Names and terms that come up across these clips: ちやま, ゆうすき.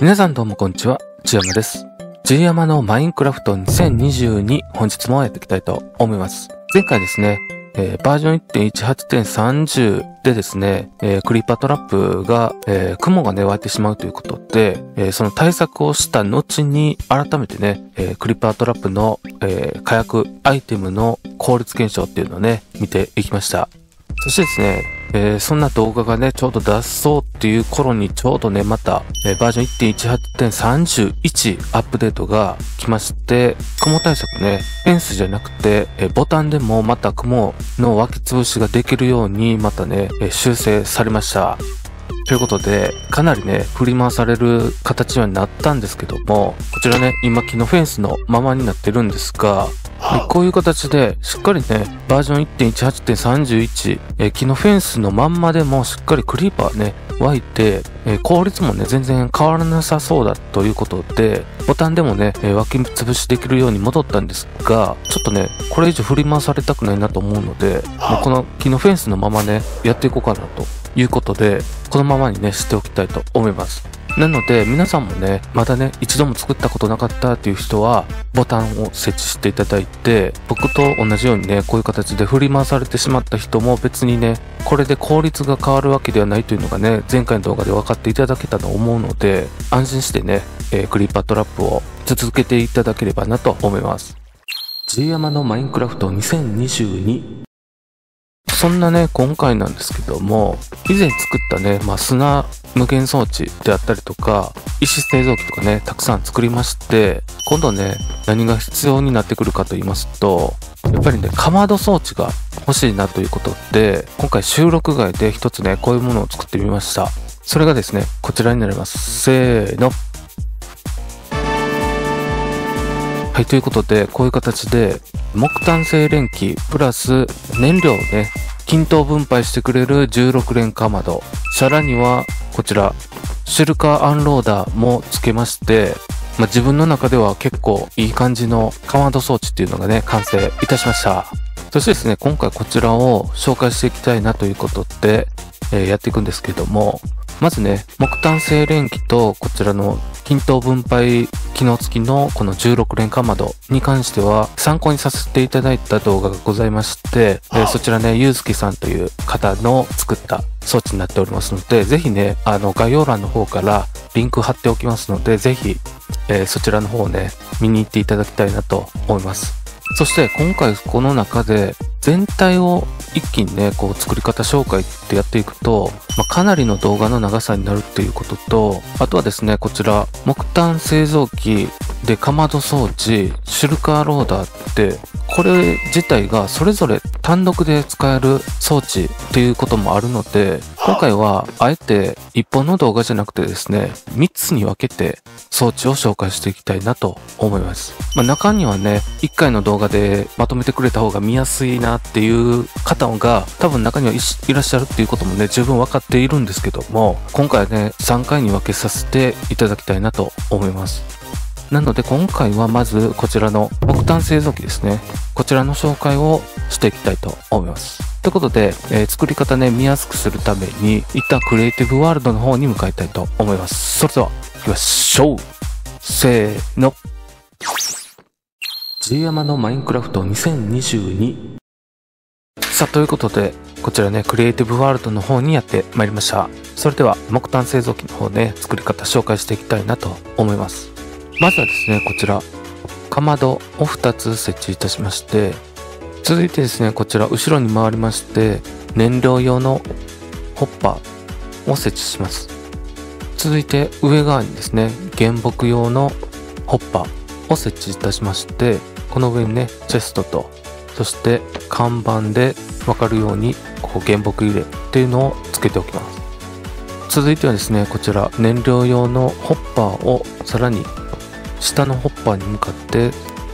皆さんどうもこんにちは、ちやまです。ちやまのマインクラフト2022、本日もやっていきたいと思います。前回ですね、バージョン 1.18.30 でですね、クリーパートラップが、雲がね、湧いてしまうということで、その対策をした後に、改めてね、クリーパートラップの、火薬アイテムの効率検証っていうのをね、見ていきました。そしてですね、そんな動画がね、ちょうど出そうっていう頃にちょうどね、また、バージョン 1.18.31 アップデートが来まして、雲対策ね、フェンスじゃなくて、ボタンでもまた雲の湧き潰しができるように、またね、修正されました。ということで、かなりね、振り回される形にはなったんですけども、こちらね、今木のフェンスのままになってるんですが、はい、こういう形で、しっかりね、バージョン 1.18.31、木のフェンスのまんまでもしっかりクリーパーね、湧いて、効率もね、全然変わらなさそうだということで、ボタンでもね、湧き潰しできるように戻ったんですが、ちょっとね、これ以上振り回されたくないなと思うので、はい、この木のフェンスのままね、やっていこうかなということで、このままにね、しておきたいと思います。なので皆さんもね、まだね、一度も作ったことなかったっていう人は、ボタンを設置していただいて、僕と同じようにね、こういう形で振り回されてしまった人も別にね、これで効率が変わるわけではないというのがね、前回の動画で分かっていただけたと思うので、安心してね、クリーパートラップを続けていただければなと思います。ちやまのマインクラフト2022。そんなね、今回なんですけども、以前作ったね、まあ、砂無限装置であったりとか、石製造機とかね、たくさん作りまして、今度ね、何が必要になってくるかと言いますと、やっぱりね、かまど装置が欲しいなということで、今回収録外で一つね、こういうものを作ってみました。それがですね、こちらになります。せーの。はい、ということで、こういう形で、木炭精錬機プラス燃料をね、均等分配してくれる16連かまど。さらには、こちら、シェルカーアンローダーも付けまして、まあ、自分の中では結構いい感じのかまど装置っていうのがね、完成いたしました。そしてですね、今回こちらを紹介していきたいなということで、やっていくんですけども、まずね、木炭精錬機とこちらの均等分配機能付きのこの16連かまどに関しては参考にさせていただいた動画がございまして、そちらね、ゆうすきさんという方の作った装置になっておりますので、ぜひね、概要欄の方からリンク貼っておきますので、ぜひ、そちらの方をね、見に行っていただきたいなと思います。そして今回この中で全体を一気にね、こう作り方紹介ってやっていくと、まあ、かなりの動画の長さになるっていうことと、あとはですね、こちら、木炭製造機でかまど装置、シュルカーローダーって、これ自体がそれぞれ単独で使える装置っていうこともあるので、今回はあえて1本の動画じゃなくてですね、3つに分けて装置を紹介していきたいなと思います。まあ、中にはね、1回の動画でまとめてくれた方が見やすいなっていう方が多分中にはいらっしゃるっていうこともね、十分分かっているんですけども、今回はね、3回に分けさせていただきたいなと思います。なので今回はまずこちらの木炭製造機ですね。こちらの紹介をしていきたいと思います。ということで、作り方ね、見やすくするために、一旦クリエイティブワールドの方に向かいたいと思います。それでは、行きましょう。せーの。ちやまのマインクラフト2022。さあ、ということで、こちらね、クリエイティブワールドの方にやってまいりました。それでは、木炭製造機の方ね、作り方紹介していきたいなと思います。まずはですね、こちら、かまどを2つ設置いたしまして、続いてですね、こちら、後ろに回りまして、燃料用のホッパーを設置します。続いて、上側にですね、原木用のホッパーを設置いたしまして、この上にね、チェストと、そして看板で分かるようにここ原木入れっていうのをつけておきます。続いてはですね、こちら燃料用のホッパーをさらに下のホッパーに向かって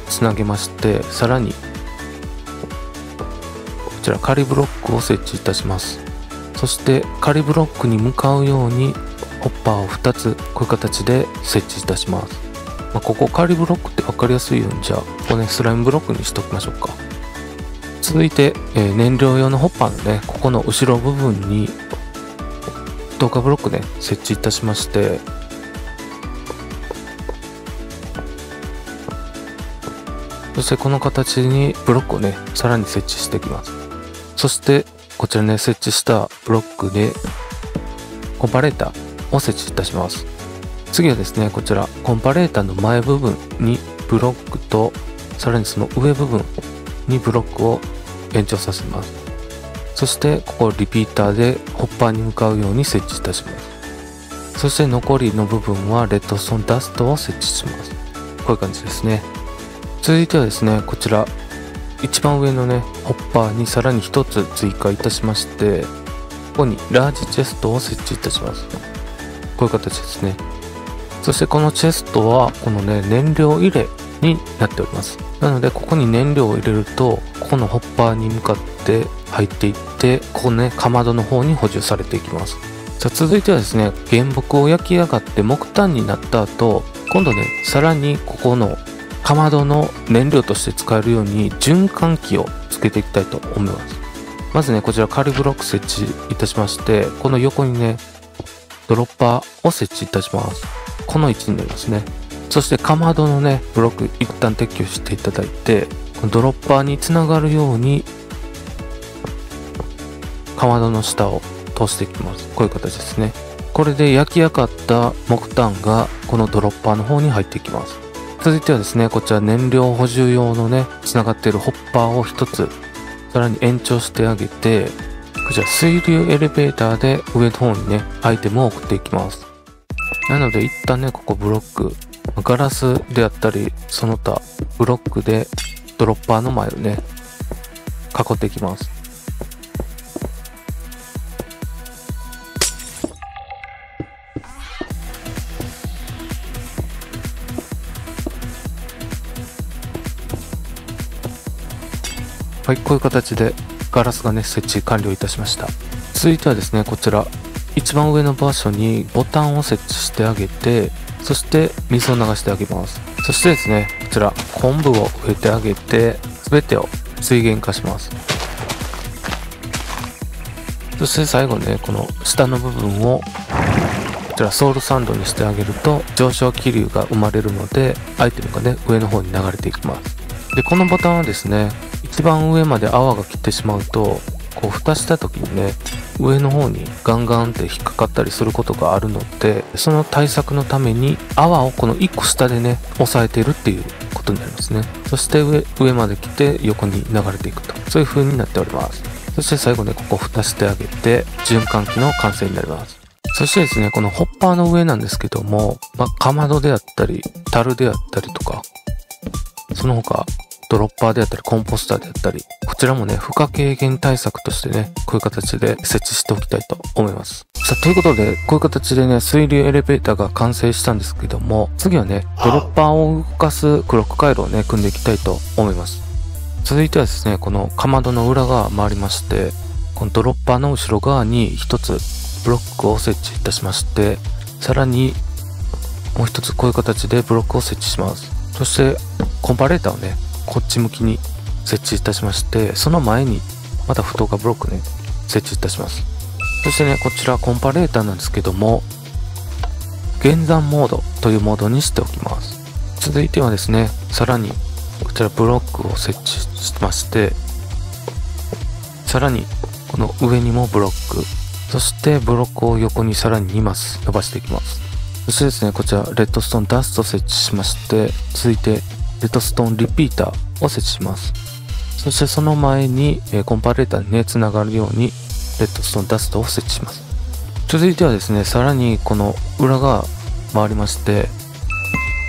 つなげまして、さらにこちら仮ブロックを設置いたします。そして仮ブロックに向かうようにホッパーを2つこういう形で設置いたします。まあ、ここ仮ブロックって分かりやすいように、じゃあここね、スライムブロックにしておきましょうか。続いて、燃料用のホッパーのね、ここの後ろ部分に透過ブロックね、設置いたしまして、そしてこの形にブロックをねさらに設置していきます。そしてこちらね設置したブロックでコンパレーターを設置いたします。次はですねこちらコンパレーターの前部分にブロックとさらにその上部分にブロックを延長させます。そしてここをリピーターでホッパーに向かうように設置いたします。そして残りの部分はレッドストーンダストを設置します。こういう感じですね。続いてはですねこちら一番上のねホッパーにさらに1つ追加いたしまして、ここにラージチェストを設置いたします。こういう形ですね。そしてこのチェストはこのね燃料入れになっております。なのでここに燃料を入れるとここのホッパーに向かって入っていって、ここねかまどの方に補充されていきます。さあ続いてはですね原木を焼き上がって木炭になった後、今度ねさらにここのかまどの燃料として使えるように循環器をつけていきたいと思います。まずねこちら仮ブロック設置いたしまして、この横にねドロッパーを設置いたします。この位置になりますね。そしてかまどのねブロック一旦撤去していただいて、ドロッパーにつながるようにかまどの下を通していきます。こういう形ですね。これで焼き上がった木炭がこのドロッパーの方に入っていきます。続いてはですねこちら燃料補充用のねつながっているホッパーを1つさらに延長してあげて、こちら水流エレベーターで上の方にねアイテムを送っていきます。なので一旦ねここブロックガラスであったりその他ブロックでドロッパーの前をね囲っていきます。はい、こういう形でガラスがね設置完了いたしました。続いてはですねこちら一番上の場所にボタンを設置してあげて、そして水を流してあげます。そしてですねこちら昆布を植えてあげて全てを水源化します。そして最後にねこの下の部分をこちらソウルサンドにしてあげると上昇気流が生まれるのでアイテムがね上の方に流れていきます。でこのボタンはですね一番上まで泡が来てしまうとこう蓋した時にね上の方にガンガンって引っかかったりすることがあるので、その対策のために泡をこの1個下でね押さえているっていうことになりますね。そして 上まで来て横に流れていくと、そういう風になっております。そして最後ねここ蓋してあげて循環器の完成になります。そしてですねこのホッパーの上なんですけども、かまどであったり樽であったりとか、その他ドロッパーであったりコンポスターであったり、こちらもね負荷軽減対策としてねこういう形で設置しておきたいと思います。さあということでこういう形でね水流エレベーターが完成したんですけども、次はねドロッパーを動かすクロック回路をね組んでいきたいと思います。続いてはですねこのかまどの裏側回りまして、このドロッパーの後ろ側に1つブロックを設置いたしまして、さらにもう1つこういう形でブロックを設置します。そしてコンパレーターをねこっち向きに設置いたしまして、その前にまた太がブロックね設置いたします。そしてねこちらコンパレーターなんですけども減算モードというモードにしておきます。続いてはですねさらにこちらブロックを設置しまして、さらにこの上にもブロック、そしてブロックを横にさらに2マス伸ばしていきます。そしてですねこちらレッドストーンダスト設置しまして、続いてレッドストーンリピーターを設置します。そしてその前にコンパレーターにねつながるようにレッドストーンダストを設置します。続いてはですねさらにこの裏側回りまして、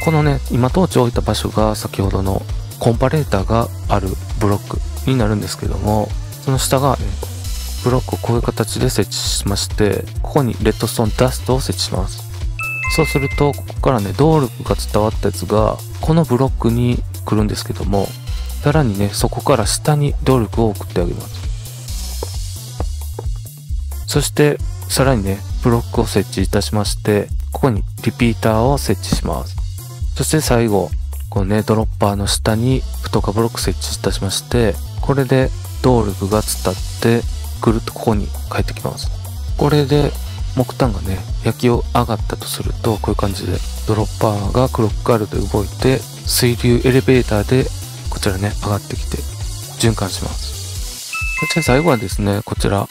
このね今トーチを置いた場所が先ほどのコンパレーターがあるブロックになるんですけども、その下側ねブロックをこういう形で設置しまして、ここにレッドストーンダストを設置します。そうするとここからね動力が伝わったやつがこのブロックに来るんですけども、さらにねそこから下に動力を送ってあげます。そしてさらにねブロックを設置いたしまして、ここにリピーターを設置します。そして最後このねドロッパーの下に太化ブロック設置いたしまして、これで動力が伝ってぐるっとここに帰ってきます。これで木炭がね焼き上がったとすると、こういう感じでドロッパーがクロックガールで動いて水流エレベーターでこちらね、上がってきて、循環します。そして最後はですね、こちら、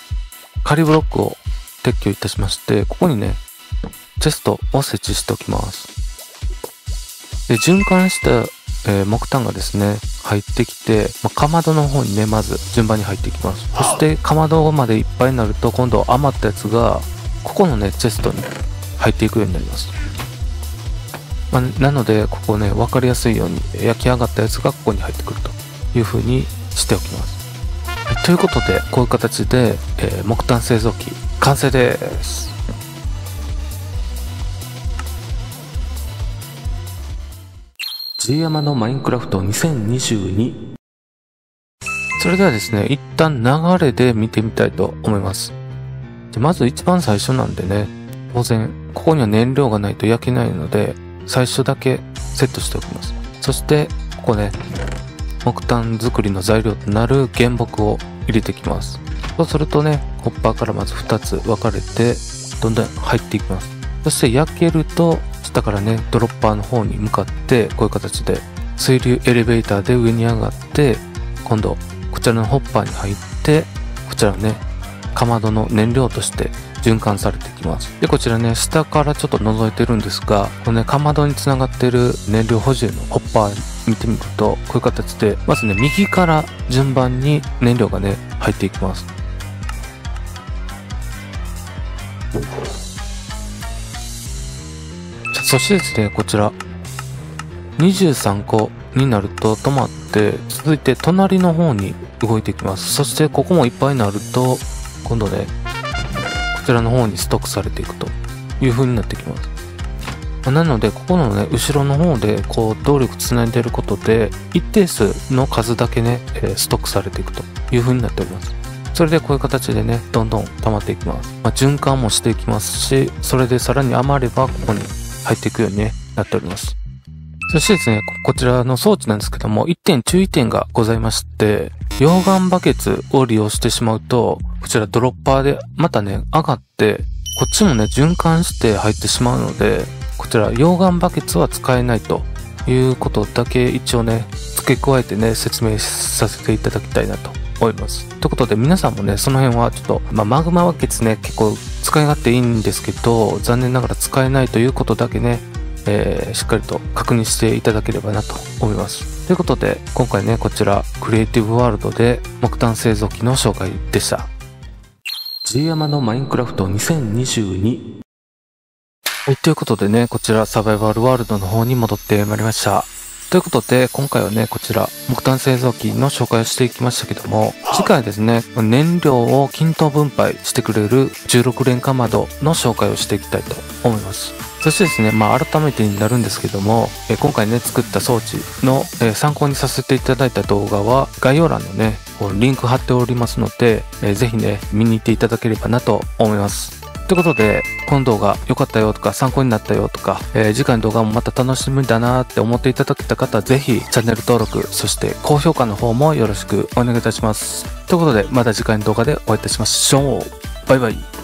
仮ブロックを撤去いたしまして、ここにね、チェストを設置しておきます。で、循環した、木炭がですね、入ってきて、かまどの方にね、まず順番に入っていきます。そして、かまどまでいっぱいになると、今度余ったやつが、ここのね、チェストに入っていくようになります。なので、ここね、分かりやすいように、焼き上がったやつがここに入ってくるという風にしておきます。ということで、こういう形で、木炭製造機、完成です。G 山のマインクラフト2022。それではですね、一旦流れで見てみたいと思います。で、まず一番最初なんでね、当然、ここには燃料がないと焼けないので、最初だけセットしておきます。そして、ここね、木炭作りの材料となる原木を入れてきます。そうするとね、ホッパーからまず2つ分かれて、どんどん入っていきます。そして焼けると、だからね、ドロッパーの方に向かって、こういう形で、水流エレベーターで上に上がって、今度、こちらのホッパーに入って、こちらね、かまどの燃料として循環されていきます。で、こちらね、下からちょっと覗いてるんですが、このね、かまどにつながってる燃料補充のホッパー見てみると、こういう形で、まずね、右から順番に燃料がね、入っていきます。そしてですね、こちら、23個になると止まって、続いて隣の方に動いていきます。そしてここもいっぱいになると、今度ね、こちらの方にストックされていくという風になってきます。なので、ここのね、後ろの方で、こう、動力つないでることで、一定数の数だけね、ストックされていくという風になっております。それでこういう形でね、どんどん溜まっていきます。循環もしていきますし、それでさらに余れば、ここに、入っていくように、ね、なっております。そしてですね、こちらの装置なんですけども、1点注意点がございまして、溶岩バケツを利用してしまうと、こちらドロッパーでまたね、上がって、こっちもね、循環して入ってしまうので、こちら溶岩バケツは使えないということだけ一応ね、付け加えてね、説明させていただきたいなと思います。ということで皆さんもね、その辺はちょっと、マグマバケツね、結構、使い勝手いいんですけど、残念ながら使えないということだけね、しっかりと確認していただければなと思います。ということで、今回ね、こちら、クリエイティブワールドで木炭製造機の紹介でした。G 山のマインクラフト2022。はい、ということでね、こちら、サバイバルワールドの方に戻ってまいりました。ということで、今回はね、こちら、木炭製造機の紹介をしていきましたけども、次回ですね、燃料を均等分配してくれる16連かまどの紹介をしていきたいと思います。そしてですね、改めてになるんですけども、今回ね、作った装置の参考にさせていただいた動画は、概要欄のね、リンク貼っておりますので、ぜひね、見に行っていただければなと思います。ということで、この動画良かったよとか参考になったよとか、次回の動画もまた楽しみだなーって思っていただけた方、ぜひチャンネル登録、そして高評価の方もよろしくお願いいたします。ということで、また次回の動画でお会いいたしましょう。バイバイ。